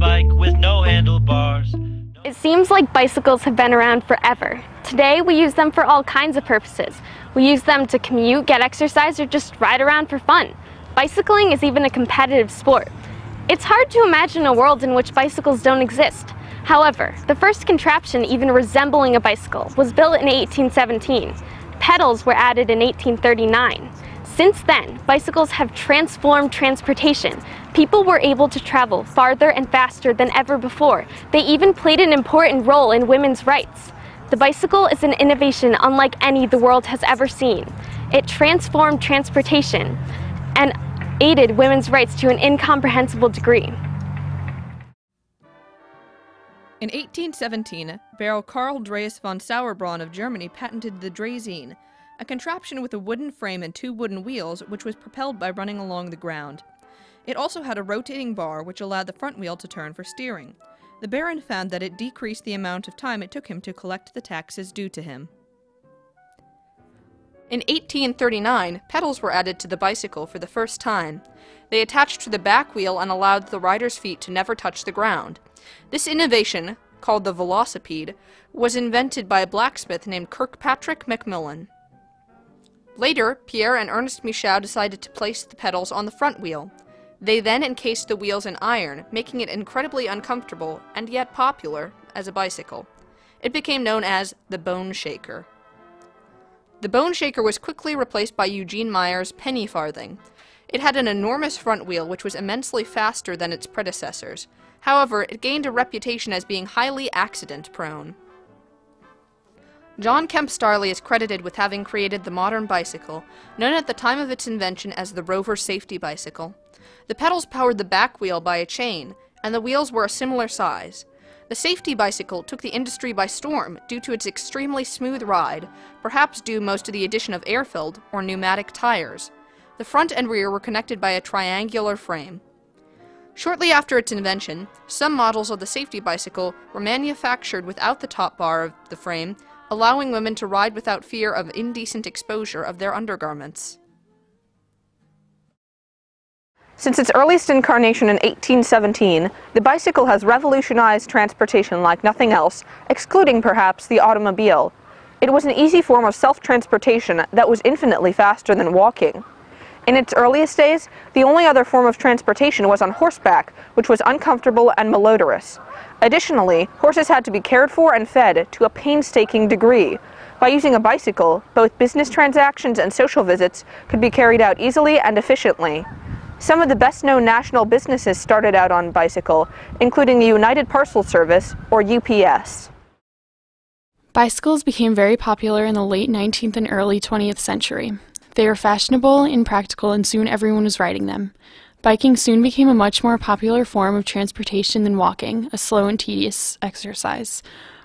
bike with no handlebars. It seems like bicycles have been around forever. Today we use them for all kinds of purposes. We use them to commute, get exercise, or just ride around for fun. Bicycling is even a competitive sport. It's hard to imagine a world in which bicycles don't exist. However, the first contraption even resembling a bicycle was built in 1817. Pedals were added in 1839. Since then, bicycles have transformed transportation. People were able to travel farther and faster than ever before. They even played an important role in women's rights. The bicycle is an innovation unlike any the world has ever seen. It transformed transportation and aided women's rights to an incomprehensible degree. In 1817, Baron Karl Drais von Sauerbronn of Germany patented the Draisine, a contraption with a wooden frame and two wooden wheels which was propelled by running along the ground. It also had a rotating bar which allowed the front wheel to turn for steering. The Baron found that it decreased the amount of time it took him to collect the taxes due to him. In 1839, pedals were added to the bicycle for the first time. They attached to the back wheel and allowed the rider's feet to never touch the ground. This innovation, called the velocipede, was invented by a blacksmith named Kirkpatrick Macmillan. Later, Pierre and Ernest Michaud decided to place the pedals on the front wheel. They then encased the wheels in iron, making it incredibly uncomfortable and yet popular as a bicycle. It became known as the Bone Shaker. The Bone Shaker was quickly replaced by Eugene Meyer's penny farthing. It had an enormous front wheel which was immensely faster than its predecessors. However, it gained a reputation as being highly accident-prone. John Kemp Starley is credited with having created the modern bicycle, known at the time of its invention as the Rover Safety Bicycle. The pedals powered the back wheel by a chain, and the wheels were a similar size. The safety bicycle took the industry by storm due to its extremely smooth ride, perhaps due most to the addition of air-filled or pneumatic tires. The front and rear were connected by a triangular frame. Shortly after its invention, some models of the safety bicycle were manufactured without the top bar of the frame, allowing women to ride without fear of indecent exposure of their undergarments. Since its earliest incarnation in 1817, the bicycle has revolutionized transportation like nothing else, excluding perhaps the automobile. It was an easy form of self-transportation that was infinitely faster than walking. In its earliest days, the only other form of transportation was on horseback, which was uncomfortable and malodorous. Additionally, horses had to be cared for and fed to a painstaking degree. By using a bicycle, both business transactions and social visits could be carried out easily and efficiently. Some of the best-known national businesses started out on bicycle, including the United Parcel Service, or UPS. Bicycles became very popular in the late 19th and early 20th century. They were fashionable and practical, and soon everyone was riding them. Biking soon became a much more popular form of transportation than walking, a slow and tedious exercise.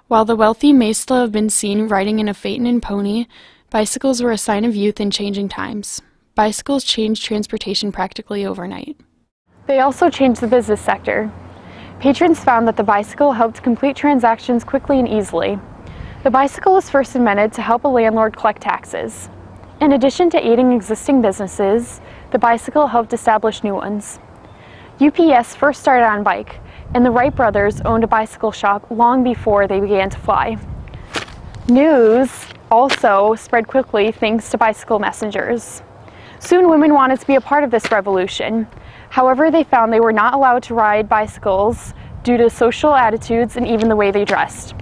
While the wealthy may still have been seen riding in a phaeton and pony, bicycles were a sign of youth and changing times. Bicycles changed transportation practically overnight. They also changed the business sector. Patrons found that the bicycle helped complete transactions quickly and easily. The bicycle was first invented to help a landlord collect taxes. In addition to aiding existing businesses, the bicycle helped establish new ones. UPS first started on bike, and the Wright brothers owned a bicycle shop long before they began to fly. News also spread quickly thanks to bicycle messengers. Soon women wanted to be a part of this revolution. However, they found they were not allowed to ride bicycles due to social attitudes and even the way they dressed.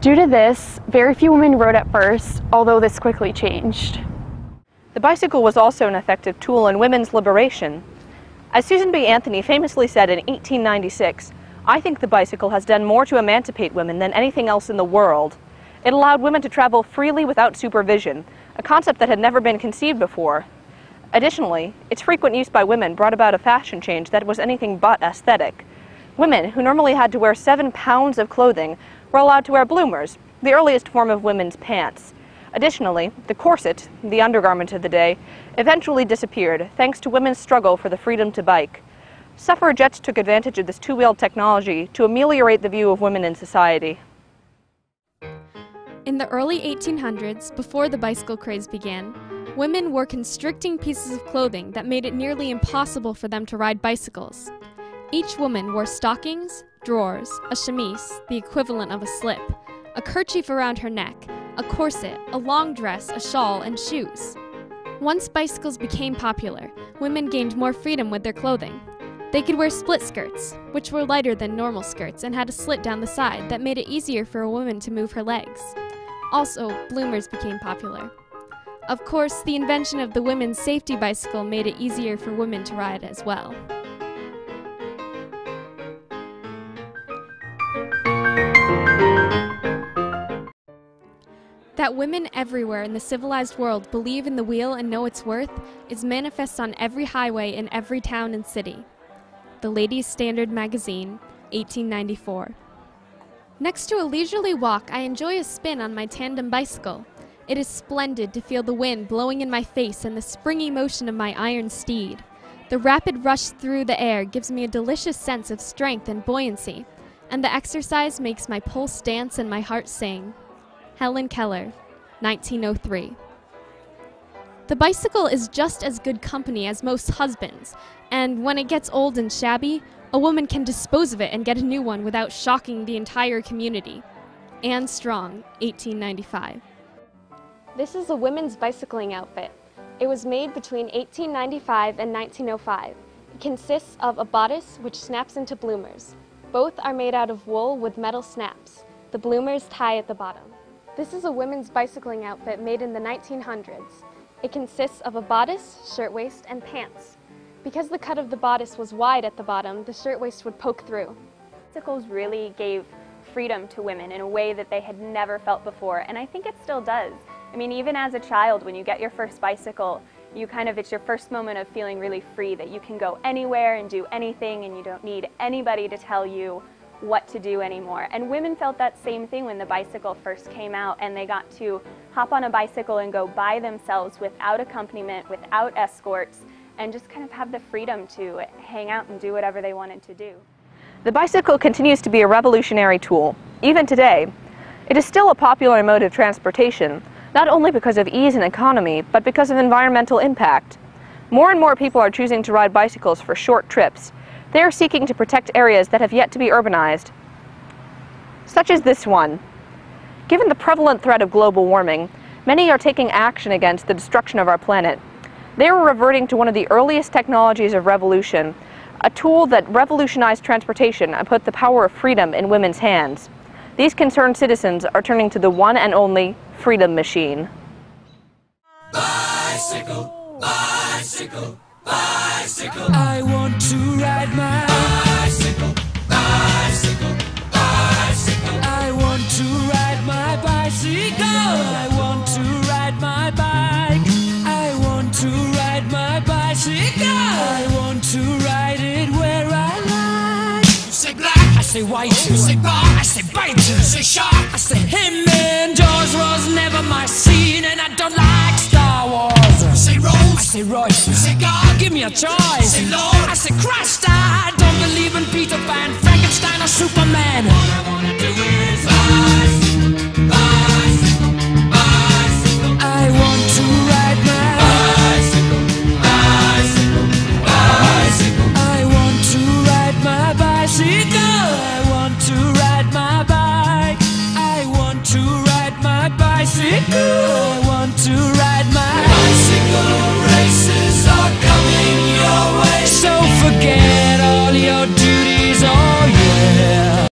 Due to this, very few women rode at first, although this quickly changed. The bicycle was also an effective tool in women's liberation. As Susan B. Anthony famously said in 1896, "I think the bicycle has done more to emancipate women than anything else in the world. It allowed women to travel freely without supervision, a concept that had never been conceived before. Additionally, its frequent use by women brought about a fashion change that was anything but aesthetic. Women, who normally had to wear 7 pounds of clothing, were allowed to wear bloomers, the earliest form of women's pants. Additionally, the corset, the undergarment of the day, eventually disappeared thanks to women's struggle for the freedom to bike. Suffragettes took advantage of this two-wheeled technology to ameliorate the view of women in society." In the early 1800s, before the bicycle craze began, women wore constricting pieces of clothing that made it nearly impossible for them to ride bicycles. Each woman wore stockings, drawers, a chemise, the equivalent of a slip, a kerchief around her neck, a corset, a long dress, a shawl, and shoes. Once bicycles became popular, women gained more freedom with their clothing. They could wear split skirts, which were lighter than normal skirts and had a slit down the side that made it easier for a woman to move her legs. Also, bloomers became popular. Of course, the invention of the women's safety bicycle made it easier for women to ride as well. That women everywhere in the civilized world believe in the wheel and know its worth is manifest on every highway in every town and city. The Ladies' Standard Magazine, 1894. Next to a leisurely walk, I enjoy a spin on my tandem bicycle. It is splendid to feel the wind blowing in my face and the springy motion of my iron steed. The rapid rush through the air gives me a delicious sense of strength and buoyancy, and the exercise makes my pulse dance and my heart sing. Helen Keller, 1903. The bicycle is just as good company as most husbands, and when it gets old and shabby, a woman can dispose of it and get a new one without shocking the entire community. Anne Strong, 1895. This is a women's bicycling outfit. It was made between 1895 and 1905. It consists of a bodice which snaps into bloomers. Both are made out of wool with metal snaps. The bloomers tie at the bottom. This is a women's bicycling outfit made in the 1900s. It consists of a bodice, shirtwaist, and pants. Because the cut of the bodice was wide at the bottom, the shirtwaist would poke through. Bicycles really gave freedom to women in a way that they had never felt before, and I think it still does. I mean, even as a child, when you get your first bicycle, you kind of, it's your first moment of feeling really free, that you can go anywhere and do anything, and you don't need anybody to tell you what to do anymore. And women felt that same thing when the bicycle first came out and they got to hop on a bicycle and go by themselves without accompaniment, without escorts, and just kind of have the freedom to hang out and do whatever they wanted to do. The bicycle continues to be a revolutionary tool. Even today, it is still a popular mode of transportation, not only because of ease and economy, but because of environmental impact. More and more people are choosing to ride bicycles for short trips. They are seeking to protect areas that have yet to be urbanized, such as this one. Given the prevalent threat of global warming, many are taking action against the destruction of our planet. They are reverting to one of the earliest technologies of revolution, a tool that revolutionized transportation and put the power of freedom in women's hands. These concerned citizens are turning to the one and only Freedom Machine. Bicycle, bicycle, bicycle. I want to ride my bicycle, bicycle, bicycle. I want to ride my bicycle. I want to ride my bike. I want to ride my bicycle. I want to ride it where I like. You say black, I say white. You say bar, I say bite. You say shark, I say him. And Jaws was never my scene, and I don't like Star Wars. You say Rose, I say Royce. You say God. Give me a choice. Say Lord. I say Christ. I don't believe in Peter Pan, Frankenstein, or Superman. What I wanna do is bicycle, bicycle, bicycle. I want to ride my bicycle, bicycle, bicycle. I want to ride my bicycle. I want to ride my bike. I want to ride my bicycle. I want to ride my